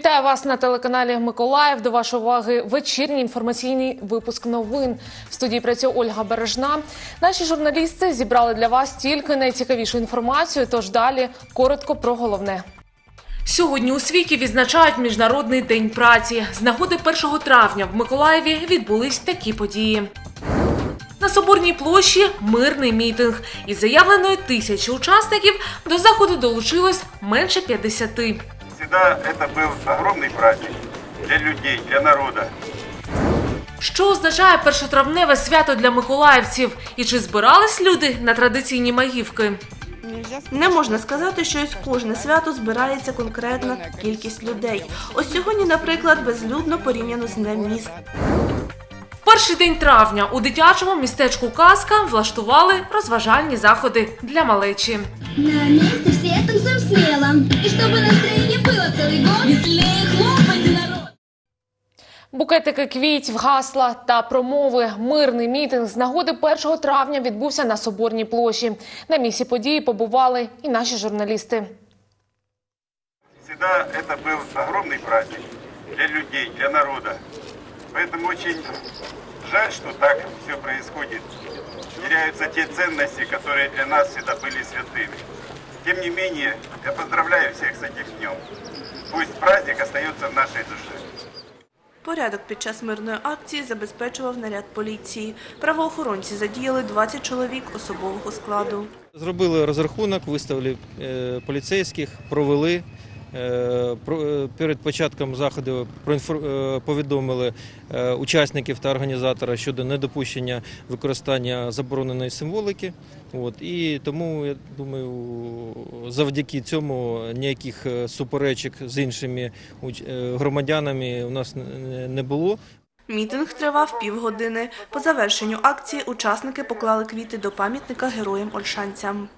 Вітаю вас на телеканалі «Миколаїв». До вашої уваги вечірній інформаційний випуск новин. В студії працює Ольга Бережна. Наші журналісти зібрали для вас тільки найцікавішу інформацію, тож далі коротко про головне. Сьогодні у світі відзначають Міжнародний день праці. З нагоди 1 травня в Миколаєві відбулись такі події. На Соборній площі – мирний мітинг. Із заявленої 1000 учасників до заходу долучилось менше 50. Да, это был огромный праздник для людей, для народа. Що означає першотравневе свято для миколаївців? І чи збирались люди на традиційні маївки? Не можна сказати, що із кожне свято збирається конкретна кількість людей. Ось сьогодні, наприклад, безлюдно порівняно з Днем міст. В перший день травня у дитячому містечку Казка влаштували розважальні заходи для малечі. На місці всі танцюють сміло. І щоб настроєння було цілий год, веселіше хлопайте, народ! Букетики квітів, гасла та промови. Мирний мітинг з нагоди 1 травня відбувся на Соборній площі. На місці події побували і наші журналісти. Завжди це був великий праздник для людей, для народу. Поэтому очень жаль, что так все происходит. Теряются те ценности, которые для нас всегда были святыми. Тем не менее, я поздравляю всех с этим днем. Пусть праздник остается в нашей душе. Порядок під час мирної акції забезпечував наряд поліції. Правоохоронці задіяли 20 чоловік особового складу. Зробили розрахунок, виставили поліцейських, провели. Перед початком заходу повідомили учасників та організатора щодо недопущення використання забороненої символики. І тому, я думаю, завдяки цьому ніяких суперечок з іншими громадянами у нас не було. Мітинг тривав півгодини. По завершенню акції учасники поклали квіти до пам'ятника героям-ольшанцям.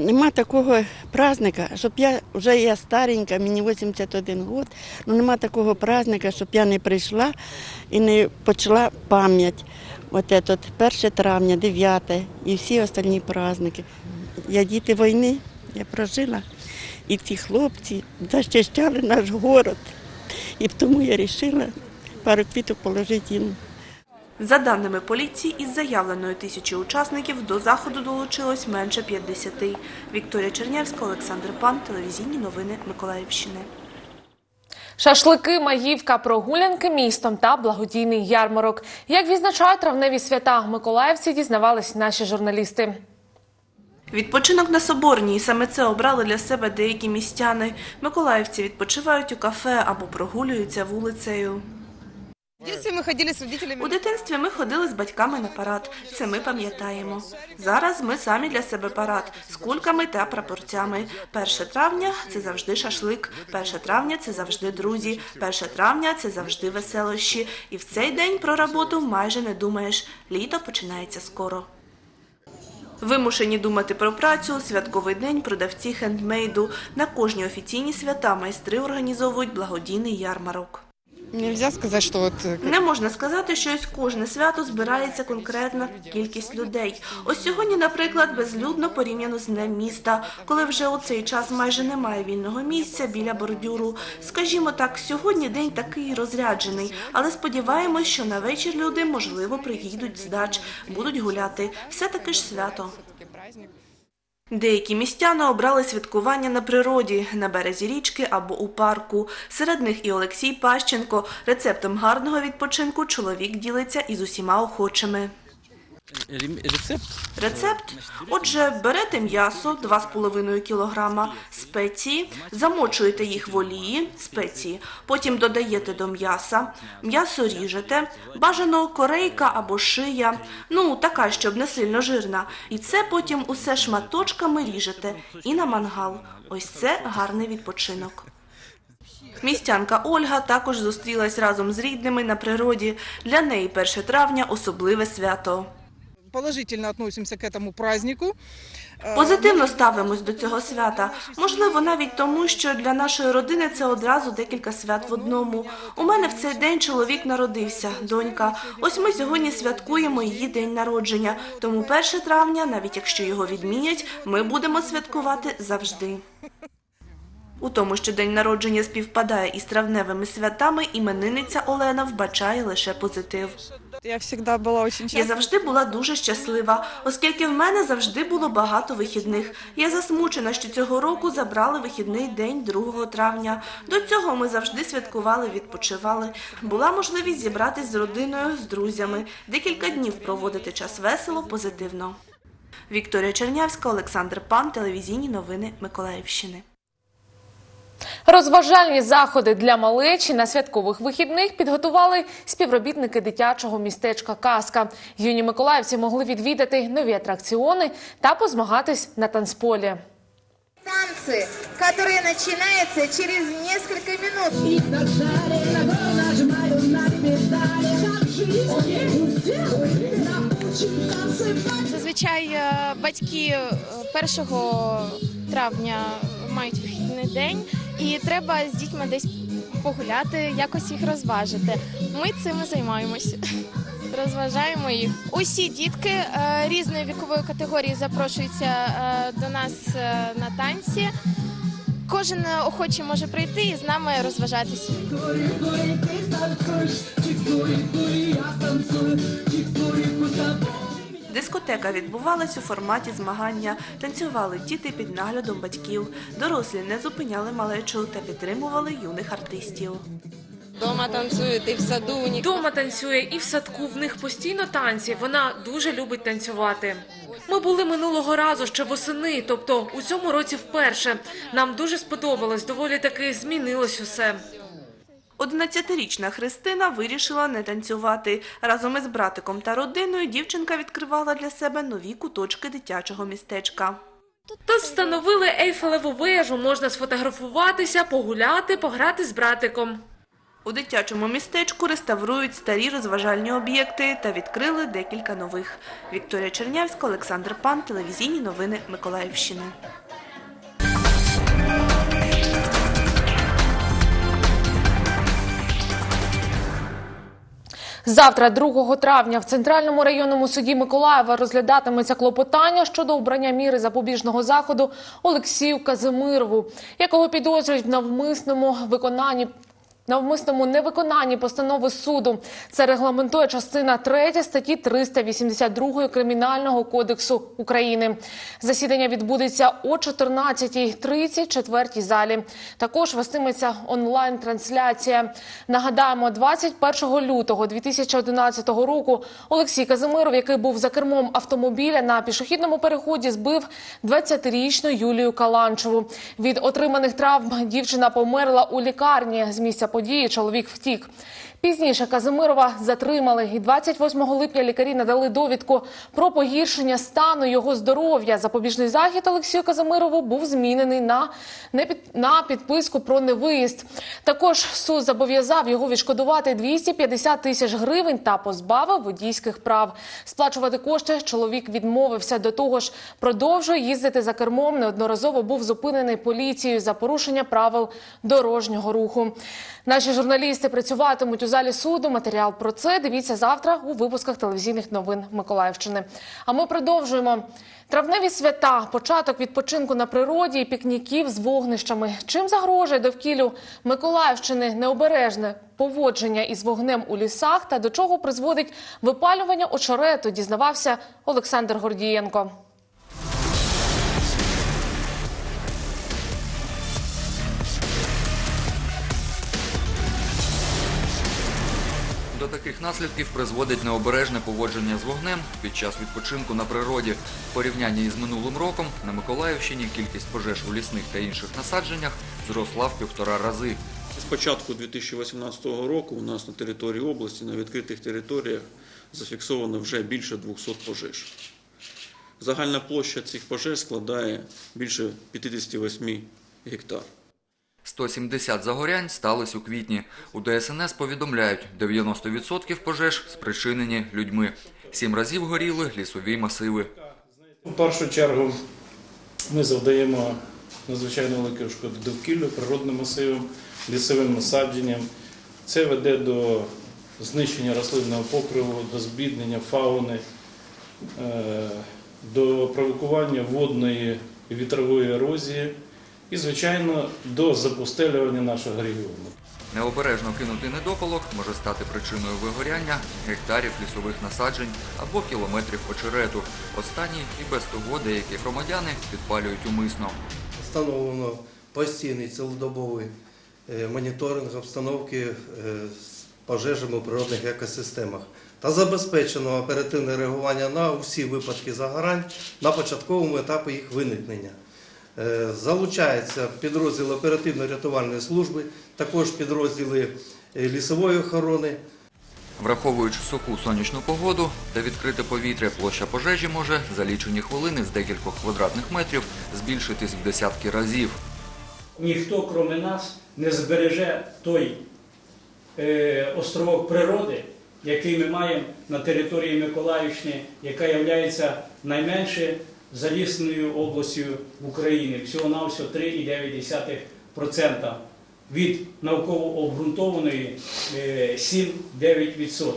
Нема такого праздника, щоб я, вже я старенька, мені 81 год, але нема такого праздника, щоб я не прийшла і не почала пам'ять. От этот 1 травня, 9 і всі остальні праздники. Я діти війни, я прожила, і ці хлопці захищали наш город. І тому я вирішила пару квіток положити їм. За даними поліції, із заявленої 1000 учасників до заходу долучилось менше 50. Вікторія Чернявська, Олександр Пан, телевізійні новини Миколаївщини. Шашлики, маївка, прогулянки містом та благодійний ярмарок. Як відзначають травневі свята миколаївці, дізнавались наші журналісти. Відпочинок на Соборній, і саме це обрали для себе деякі містяни. Миколаївці відпочивають у кафе або прогулюються вулицею. У дитинстві ми ходили з батьками на парад. Це ми пам'ятаємо. Зараз ми самі для себе парад з кульками та прапорцями. 1 травня – це завжди шашлик. 1 травня – це завжди друзі. 1 травня – це завжди веселощі. І в цей день про роботу майже не думаєш. Літо починається скоро. Вимушені думати про працю у святковий день продавці хендмейду. На кожні офіційні свята майстри організовують благодійний ярмарок. Не можна сказати, що із кожне свято збирається конкретна кількість людей. Ось сьогодні, наприклад, безлюдно порівняно з Днем міста, коли вже у цей час майже немає вільного місця біля бордюру. Скажімо так, сьогодні день такий розряджений, але сподіваємось, що на вечір люди, можливо, приїдуть з дач, будуть гуляти. Все-таки ж свято. Деякі містяни обрали святкування на природі, на березі річки або у парку. Серед них і Олексій Пащенко. Рецептом гарного відпочинку чоловік ділиться із усіма охочими. Рецепт? Отже, берете м'ясо 2,5 кг, спеції, замочуєте їх в олії, спеції, потім додаєте до м'яса, м'ясо ріжете, бажано корейка або шия, така, щоб не сильно жирна, і це потім усе шматочками ріжете і на мангал. Ось це гарний відпочинок. Містянка Ольга також зустрілась разом з рідними на природі. Для неї 1 травня – особливе свято. положительно относимся к этому празднику. Позитивно ставимось до цього свята. Можливо, навіть тому, що для нашої родини це одразу декілька свят в одному. У мене в цей день чоловік народився, донька. Ось ми сьогодні святкуємо її день народження. Тому 1 травня, навіть якщо його відмінять, ми будемо святкувати завжди. У тому, що день народження співпадає із травневими святами, іменинниця Олена вбачає лише позитив. Я завжди була дуже щаслива, оскільки в мене завжди було багато вихідних. Я засмучена, що цього року забрали вихідний день 2 травня. До цього ми завжди святкували, відпочивали. Була можливість зібратись з родиною, з друзями, декілька днів проводити час весело, позитивно. Вікторія Чернявська, Олександр Пан, телевізійні новини Миколаївщини. Розважальні заходи для малечі на святкових вихідних підготували співробітники дитячого містечка «Казка». Юні миколаївці могли відвідати нові атракціони та позмагатись на танцполі. Танці, які починаються через кілька хвилин. Зазвичай батьки 1 травня мають вихідний день. І треба з дітьми десь погуляти, якось їх розважити. Ми цим займаємося, розважаємо їх. Усі дітки різної вікової категорії запрошуються до нас на танці. Кожен охочий може прийти і з нами розважатися. Дискотека відбувалась у форматі змагання. Танцювали діти під наглядом батьків. Дорослі не зупиняли малечу та підтримували юних артистів. Дома танцює і в садку. В них постійно танці. Вона дуже любить танцювати. Ми були минулого разу ще восени, тобто у цьому році вперше. Нам дуже сподобалось, доволі таки змінилось усе. 11-річна Христина вирішила не танцювати. Разом із братиком та родиною дівчинка відкривала для себе нові куточки дитячого містечка. Тут встановили Ейфелеву вежу, можна сфотографуватися, погуляти, пограти з братиком. У дитячому містечку реставрують старі розважальні об'єкти та відкрили декілька нових. Вікторія Чернявська, Олександр Пан, телевізійні новини Миколаївщини. Завтра, 2 травня, в Центральному районному суді Миколаєва розглядатиметься клопотання щодо обрання міри запобіжного заходу Олексію Казимирову, якого підозрюють в навмисному невиконанні постанови суду. Це регламентує частина 3 статті 382 Кримінального кодексу України. Засідання відбудеться о 14:30 в 4-й залі. Також вестиметься онлайн-трансляція. Нагадаємо, 21 лютого 2011 року Олексій Казимиров, який був за кермом автомобіля, на пішохідному переході збив 20-річну Юлію Каланчеву. Від отриманих травм дівчина померла у лікарні. З місця події чоловік втік. Пізніше Казимирова затримали, і 28 липня лікарі надали довідку про погіршення стану його здоров'я. Запобіжний захід Олексію Казимирову був змінений на підписку про невиїзд. Також суд зобов'язав його відшкодувати 250 тисяч гривень та позбавив водійських прав. Сплачувати кошти чоловік відмовився. До того ж, продовжує їздити за кермом, неодноразово був зупинений поліцією за порушення правил дорожнього руху. Наші журналісти працюватимуть у залі суду. Матеріал про це дивіться завтра у випусках телевізійних новин Миколаївщини. А ми продовжуємо. Травневі свята – початок відпочинку на природі і пікніків з вогнищами. Чим загрожує довкіллю Миколаївщини необережне поводження із вогнем у лісах та до чого призводить випалювання очерету, дізнавався Олександр Гордієнко. До таких наслідків призводить необережне поводження з вогнем під час відпочинку на природі. В порівнянні із минулим роком на Миколаївщині кількість пожеж у лісних та інших насадженнях зросла в 1,5 рази. З початку 2018 року у нас на території області на відкритих територіях зафіксовано вже більше 200 пожеж. Загальна площа цих пожеж складає більше 58 гектар. 170 загорянь сталося у квітні. У ДСНС повідомляють, 90% пожеж спричинені людьми. 7 разів горіли лісові масиви. У першу чергу ми завдаємо надзвичайно велику шкоду довкіллю, природним масивам, лісовим насадженням. Це веде до знищення рослинного покриву, до збіднення фауни, до провокування водної і вітрової ерозії і, звичайно, до запустелювання нашого регіону. Необережно кинути недопалок може стати причиною вигоряння гектарів лісових насаджень або кілометрів очерету. Останні і без того деякі громадяни підпалюють умисно. Встановлено постійний цілодобовий моніторинг обстановки з пожежами у природних екосистемах та забезпечено оперативне реагування на усі випадки загорань на початковому етапі їх виникнення. Залучаються підрозділи оперативно-рятувальної служби, також підрозділи лісової охорони. Враховуючи суху сонячну погоду та відкрите повітря, площа пожежі може за лічені хвилини з декількох квадратних метрів збільшитись в десятки разів. Ніхто, крім нас, не збереже той островок природи, який ми маємо на території Миколаївщини, яка є найменшою залісною областю в Україні. Всього-навсього 3,9% від науково-обґрунтованої 7-9%.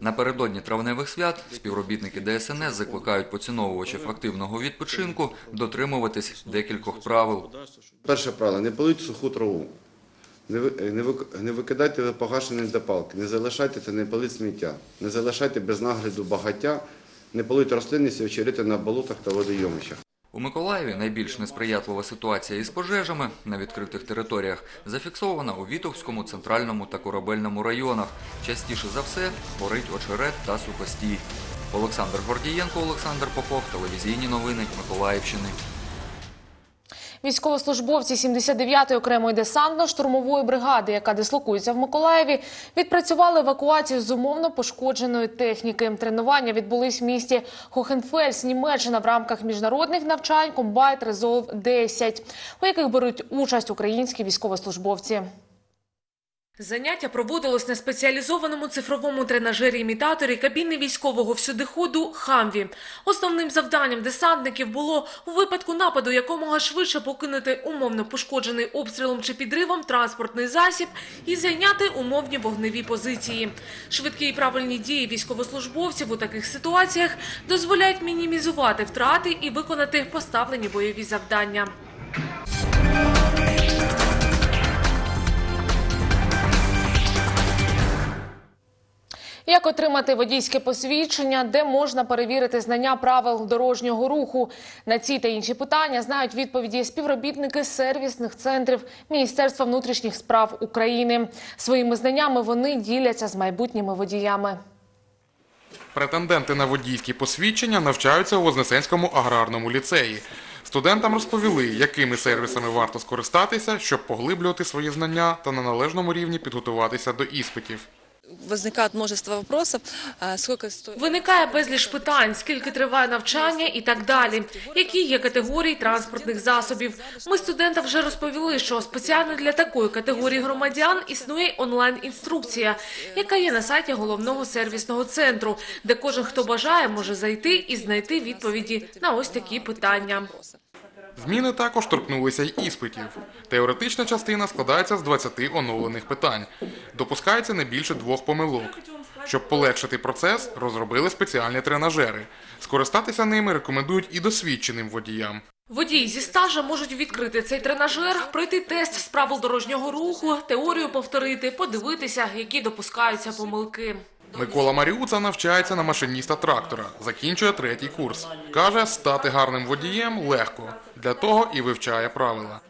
Напередодні травневих свят співробітники ДСНС закликають поціновувачів активного відпочинку дотримуватись декількох правил. Перше правило – не паліть суху траву, не викидайте погашені запалки, не залишайте та не паліть сміття, не залишайте без нагляду багаття, не паліть рослинність і очерити на болотах та водойомищах. У Миколаєві найбільш несприятлива ситуація із пожежами на відкритих територіях зафіксована у Вітовському, Центральному та Корабельному районах. Частіше за все горить очерет та сухостій. Олександр Гордієнко, Олександр Попов, телевізійні новини Миколаївщини. Військовослужбовці 79-ї окремої десантно-штурмової бригади, яка дислокується в Миколаєві, відпрацювали евакуацію з умовно пошкодженої техніки. Тренування відбулись в місті Хохенфельс, Німеччина, в рамках міжнародних навчань Combat Resolve 10, у яких беруть участь українські військовослужбовці. Заняття проводилось на спеціалізованому цифровому тренажері-імітаторі кабіни військового всюдиходу «Хамві». Основним завданням десантників було у випадку нападу якомога швидше покинути умовно пошкоджений обстрілом чи підривом транспортний засіб і зайняти умовні вогневі позиції. Швидкі і правильні дії військовослужбовців у таких ситуаціях дозволяють мінімізувати втрати і виконати поставлені бойові завдання. Як отримати водійське посвідчення, де можна перевірити знання правил дорожнього руху? На ці та інші питання знають відповіді співробітники сервісних центрів Міністерства внутрішніх справ України. Своїми знаннями вони діляться з майбутніми водіями. Претенденти на водійські посвідчення навчаються у Вознесенському аграрному ліцеї. Студентам розповіли, якими сервісами варто скористатися, щоб поглиблювати свої знання та на належному рівні підготуватися до іспитів. Виникає безліч питань, скільки триває навчання і так далі, які є категорії транспортних засобів. Ми студентам вже розповіли, що спеціально для такої категорії громадян існує онлайн-інструкція, яка є на сайті головного сервісного центру, де кожен, хто бажає, може зайти і знайти відповіді на ось такі питання. Зміни також торкнулися й іспитів. Теоретична частина складається з 20 оновлених питань. Допускається не більше 2 помилок. Щоб полегшити процес, розробили спеціальні тренажери. Скористатися ними рекомендують і досвідченим водіям. Водії зі стажем можуть відкрити цей тренажер, пройти тест з правил дорожнього руху, теорію повторити, подивитися, які допускаються помилки. Микола Маріуца навчається на машиніста-трактора, закінчує 3-й курс. Каже, стати гарним водієм легко, для того і вивчає правила.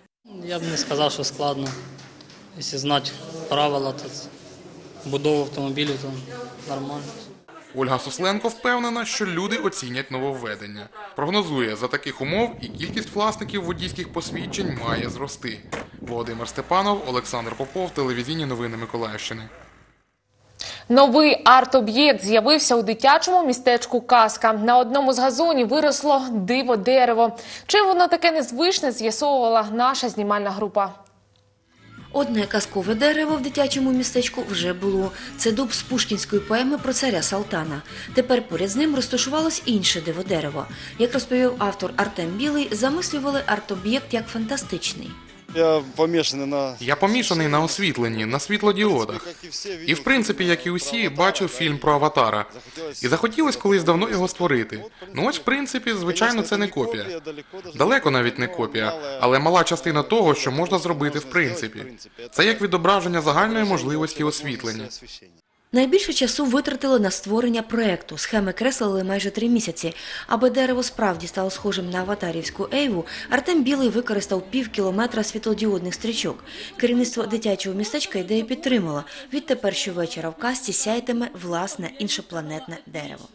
Я б не сказав, що складно. Якщо знати правила, то будову автомобілів, то нормально. Ольга Сусленко впевнена, що люди оцінять нововведення. Прогнозує, за таких умов і кількість власників водійських посвідчень має зрости. Володимир Степанов, Олександр Попов, телевізійні новини Миколаївщини. Новий арт-об'єкт з'явився у дитячому містечку Казка. На одному з газонів виросло диво-дерево. Чим воно таке незвичне, з'ясовувала наша знімальна група. Одне казкове дерево в дитячому містечку вже було. Це дуб з пушкінської поеми про царя Салтана. Тепер поряд з ним розташувалось інше диводерево. Як розповів автор Артем Білий, замислювали арт-об'єкт як фантастичний. Я помішаний на освітленні, на світлодіодах. І, в принципі, як і усі, бачив фільм про Аватара. І захотілося колись давно його створити. Ну ось, в принципі, звичайно, це не копія. Далеко навіть не копія, але мала частина того, що можна зробити в принципі. Це як відображення загальної можливості освітлення. Найбільше часу витратили на створення проєкту. Схеми креслили майже 3 місяці. Аби дерево справді стало схожим на аватарівську Ейву, Артем Білий використав пів кілометра світлодіодних стрічок. Керівництво дитячого містечка ідею підтримало. Відтепер щовечора в казці сяйтиме власне іншопланетне дерево.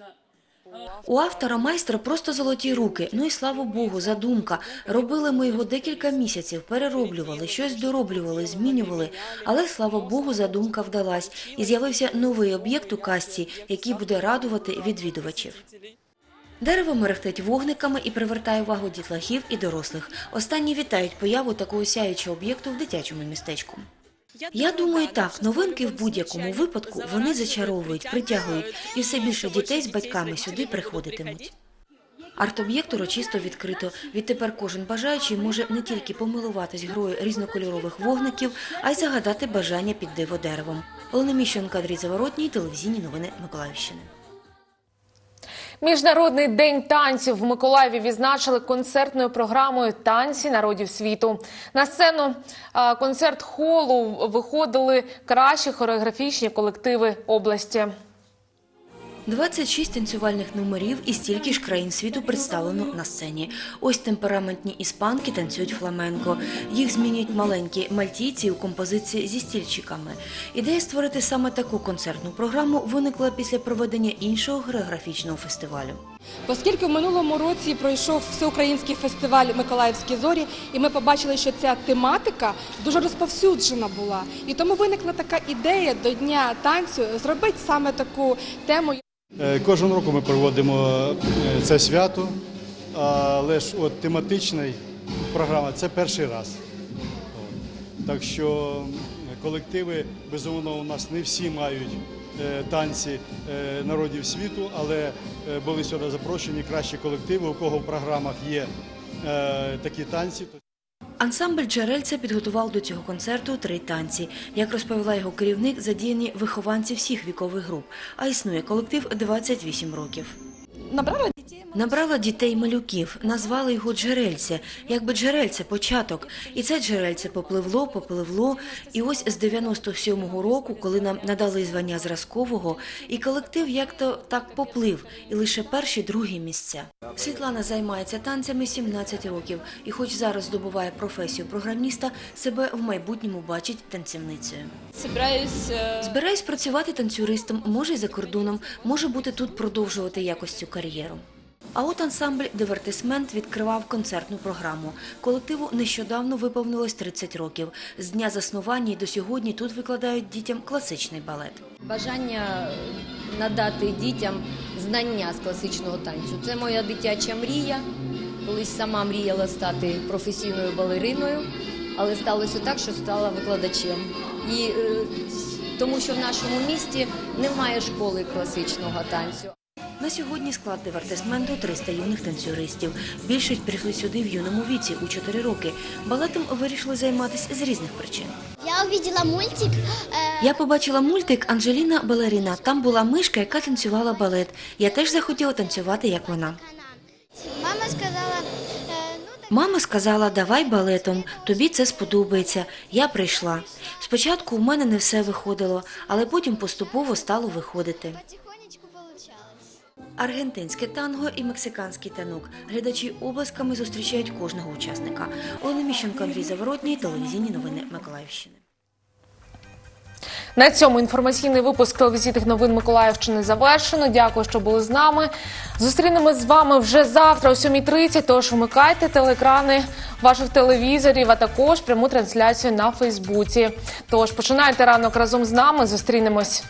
У автора-майстра просто золоті руки. Ну і слава Богу, задумка. Робили ми його декілька місяців, перероблювали, щось дороблювали, змінювали. Але, слава Богу, задумка вдалась. І з'явився новий об'єкт у казці, який буде радувати відвідувачів. Дерево мерехтить вогниками і привертає увагу дітлахів і дорослих. Останні вітають появу такого сяючого об'єкту в дитячому містечку. Я думаю, так, новинки в будь-якому випадку вони зачаровують, притягують, і все більше дітей з батьками сюди приходитимуть. Арт-об'єкт урочисто відкрито. Відтепер кожен бажаючий може не тільки помилуватись грою різнокольорових вогників, а й загадати бажання під диводеревом. Олена Міщенко, Андрій Заворотній, телевізійні новини Миколаївщини. Міжнародний день танців в Миколаєві відзначили концертною програмою «Танці народів світу». На сцену концерт-холу виходили кращі хореографічні колективи області. 26 танцювальних номерів і стільки ж країн світу представлено на сцені. Ось темпераментні іспанки танцюють фламенко. Їх змінюють маленькі мальтійці у композиції зі стільчиками. Ідея створити саме таку концертну програму виникла після проведення іншого хореографічного фестивалю. Оскільки в минулому році пройшов всеукраїнський фестиваль «Миколаївські зорі», і ми побачили, що ця тематика дуже розповсюджена була. І тому виникла така ідея до Дня танцю зробити саме таку тему. Кожен року ми проводимо це свято, але ж от тематична програма – це перший раз. Так що колективи, безумовно, у нас не всі мають танці народів світу, але були сюди запрошені кращі колективи, у кого в програмах є такі танці. Ансамбль «Джерельце» підготував до цього концерту 3 танці. Як розповіла його керівник, задіяні вихованці всіх вікових груп, а існує колектив 28 років. Набрала дітей-малюків, назвали його «Джерельце», якби «Джерельце» – початок. І це «Джерельце» попливло, попливло, і ось з 97-го року, коли нам надали звання зразкового, і колектив як-то так поплив, і лише 1-й, 2-й місця. Світлана займається танцями 17 років, і хоч зараз здобуває професію програміста, себе в майбутньому бачить танцівницею. Збираюсь працювати танцюристом, може й за кордоном, може бути тут продовжувати якось цю кар'єру. А от ансамбль «Дивертисмент» відкривав концертну програму. Колективу нещодавно виповнилось 30 років. З дня заснування і до сьогодні тут викладають дітям класичний балет. Бажання надати дітям знання з класичного танцю. Це моя дитяча мрія. Колись сама мріяла стати професійною балериною, але сталося так, що стала викладачем. І тому що в нашому місті немає школи класичного танцю. На сьогодні склад «Дивертисменту» – 300 юних танцюристів. Більшість прийшли сюди в юному віці, у 4 роки. Балетом вирішили займатися з різних причин. Я побачила мультик «Анджеліна балеріна». Там була мишка, яка танцювала балет. Я теж захотіла танцювати, як вона. Мама сказала, давай балетом, тобі це сподобається. Я прийшла. Спочатку у мене не все виходило, але потім поступово стало виходити. Аргентинське танго і мексиканський танок. Глядачі обласками зустрічають кожного учасника. Олена Міщенко, Андрій Заворотній, телевізійні новини Миколаївщини. На цьому інформаційний випуск телевізійних новин Миколаївщини завершено. Дякую, що були з нами. Зустрінемось з вами вже завтра о 7:30, тож вмикайте телеекрани ваших телевізорів, а також пряму трансляцію на Фейсбуці. Тож починайте ранок разом з нами, зустрінемось.